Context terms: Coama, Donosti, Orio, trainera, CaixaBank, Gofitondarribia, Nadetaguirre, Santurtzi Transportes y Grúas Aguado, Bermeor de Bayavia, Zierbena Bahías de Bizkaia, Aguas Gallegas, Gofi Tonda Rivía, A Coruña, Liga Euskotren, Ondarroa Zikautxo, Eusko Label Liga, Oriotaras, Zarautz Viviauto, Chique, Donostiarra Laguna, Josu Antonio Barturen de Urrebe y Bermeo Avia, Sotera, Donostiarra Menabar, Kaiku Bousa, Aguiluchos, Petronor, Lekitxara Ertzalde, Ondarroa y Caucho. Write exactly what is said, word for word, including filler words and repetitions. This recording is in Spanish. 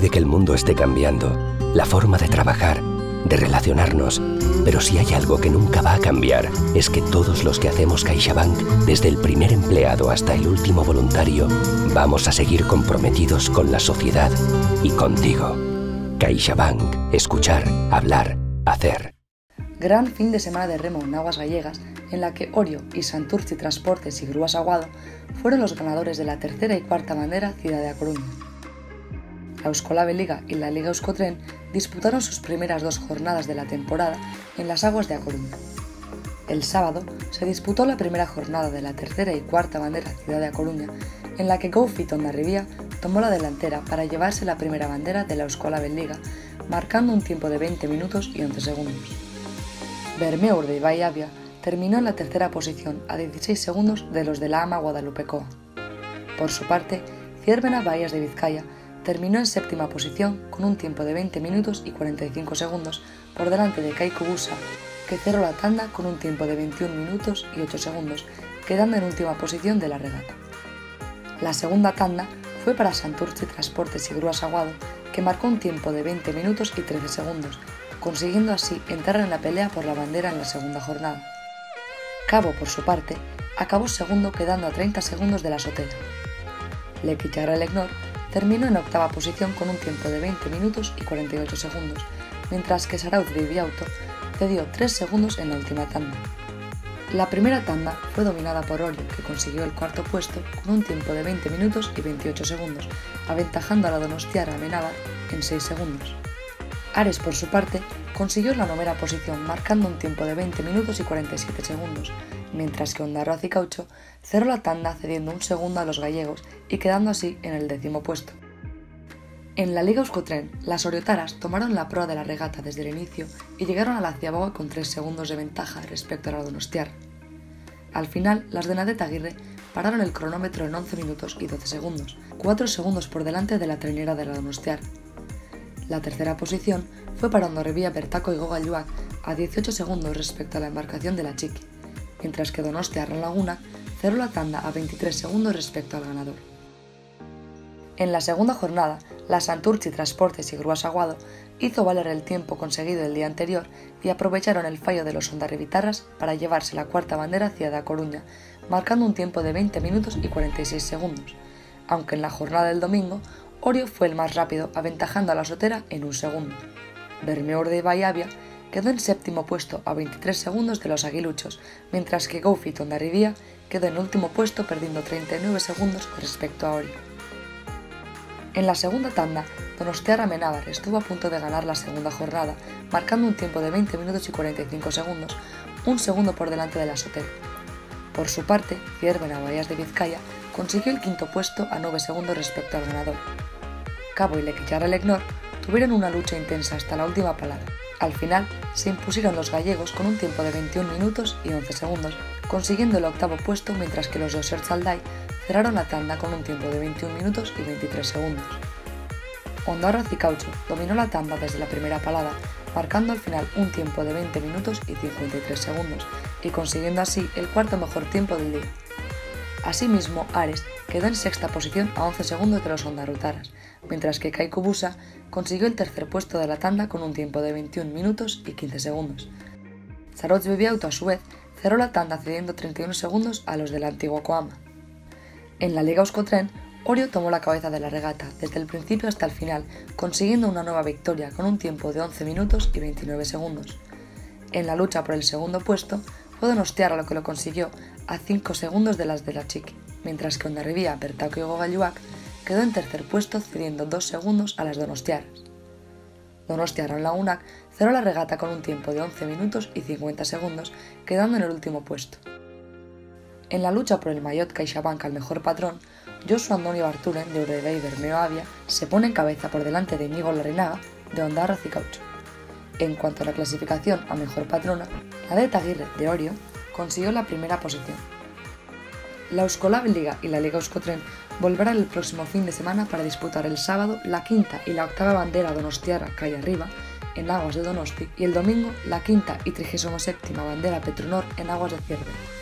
Puede que el mundo esté cambiando, la forma de trabajar, de relacionarnos, pero si hay algo que nunca va a cambiar, es que todos los que hacemos CaixaBank, desde el primer empleado hasta el último voluntario, vamos a seguir comprometidos con la sociedad y contigo. CaixaBank. Escuchar, hablar, hacer. Gran fin de semana de remo en Aguas Gallegas, en la que Orio y Santurtzi Transportes y Grúas Aguado fueron los ganadores de la tercera y cuarta bandera Ciudad de A Coruña. La Eusko Label Liga y la Liga Euskotren disputaron sus primeras dos jornadas de la temporada en las aguas de A Coruña. El sábado se disputó la primera jornada de la tercera y cuarta bandera Ciudad de A Coruña, en la que Gofi Tonda Rivía tomó la delantera para llevarse la primera bandera de la Eusko Label Liga, marcando un tiempo de veinte minutos y once segundos. Bermeor de Ibai Abia terminó en la tercera posición a dieciséis segundos de los de la A M A Guadalupe Coa. Por su parte, Zierbena Bahías de Bizkaia terminó en séptima posición con un tiempo de veinte minutos y cuarenta y cinco segundos por delante de Kaiku Bousa, que cerró la tanda con un tiempo de veintiún minutos y ocho segundos, quedando en última posición de la regata. La segunda tanda fue para Santurtzi Transportes y Grúas Aguado, que marcó un tiempo de veinte minutos y trece segundos, consiguiendo así entrar en la pelea por la bandera en la segunda jornada. Cabo, por su parte, acabó segundo quedando a treinta segundos de la Sotera. Lekitxara terminó en octava posición con un tiempo de veinte minutos y cuarenta y ocho segundos, mientras que Zarautz Viviauto cedió tres segundos en la última tanda. La primera tanda fue dominada por Orio, que consiguió el cuarto puesto con un tiempo de veinte minutos y veintiocho segundos, aventajando a la Donostiarra Menabar en seis segundos. Ares, por su parte, consiguió la novena posición marcando un tiempo de veinte minutos y cuarenta y siete segundos, mientras que Ondarroa y Caucho cerró la tanda cediendo un segundo a los gallegos y quedando así en el décimo puesto. En la Liga Euskotren, las Oriotaras tomaron la proa de la regata desde el inicio y llegaron a la Ciaboga con tres segundos de ventaja respecto a la Donostiarra. Al final, las de Nadetaguirre pararon el cronómetro en once minutos y doce segundos, cuatro segundos por delante de la trainera de la Donostiarra. La tercera posición fue para Ondarribia Bertako Gobayuak a dieciocho segundos respecto a la embarcación de la Chique, mientras que Donostiarra Laguna cerró la tanda a veintitrés segundos respecto al ganador. En la segunda jornada, la Santurtzi Transportes y Grúas Aguado hizo valer el tiempo conseguido el día anterior y aprovecharon el fallo de los ondarribitarras para llevarse la cuarta bandera hacia A Coruña, marcando un tiempo de veinte minutos y cuarenta y seis segundos, aunque en la jornada del domingo, Orio fue el más rápido, aventajando a la Sotera en un segundo. Bermeor de Bayavia quedó en séptimo puesto a veintitrés segundos de los Aguiluchos, mientras que Gofitondarribia quedó en último puesto perdiendo treinta y nueve segundos respecto a Orio. En la segunda tanda, Donostiarra Menabar estuvo a punto de ganar la segunda jornada, marcando un tiempo de veinte minutos y cuarenta y cinco segundos, un segundo por delante de la Sotera. Por su parte, Fierbenavarrias Bahías de Bizkaia consiguió el quinto puesto a nueve segundos respecto al ganador. Cabo y Lekitxara Ertzalde tuvieron una lucha intensa hasta la última palabra. Al final, se impusieron los gallegos con un tiempo de veintiún minutos y once segundos, consiguiendo el octavo puesto, mientras que los dos Ertzalde cerraron la tanda con un tiempo de veintiún minutos y veintitrés segundos. Ondarroa Zikautxo dominó la tanda desde la primera palada, marcando al final un tiempo de veinte minutos y cincuenta y tres segundos, y consiguiendo así el cuarto mejor tiempo del día. Asimismo, Ares quedó en sexta posición a once segundos de los ondarrotaras, mientras que Kaiku Bousa consiguió el tercer puesto de la tanda con un tiempo de veintiún minutos y quince segundos. Zarautz Viviauto, a su vez, cerró la tanda cediendo treinta y un segundos a los de la antigua Coama. En la Liga Euskotren, Orio tomó la cabeza de la regata desde el principio hasta el final, consiguiendo una nueva victoria con un tiempo de once minutos y veintinueve segundos. En la lucha por el segundo puesto, fue Donostiarra lo que lo consiguió a cinco segundos de las de la Chique, mientras que Ondarribia Bertako Gobayuak quedó en tercer puesto cediendo dos segundos a las donostiarras. Donostiarra en la U N A C cerró la regata con un tiempo de once minutos y cincuenta segundos, quedando en el último puesto. En la lucha por el maillot CaixaBank al mejor patrón, Josu Antonio Barturen de Urrebe y Bermeo Avia se pone en cabeza por delante de Íñigo Larrinaga de Ondarroa Zikautxo. En cuanto a la clasificación a mejor patrona, Nadetaguirre de Orio consiguió la primera posición. La Eusko Label Liga y la Liga Euskotren volverán el próximo fin de semana para disputar el sábado la quinta y la octava bandera donostiarra calle arriba en aguas de Donosti y el domingo la quinta y trigésima séptima bandera Petronor en aguas de Zierbena.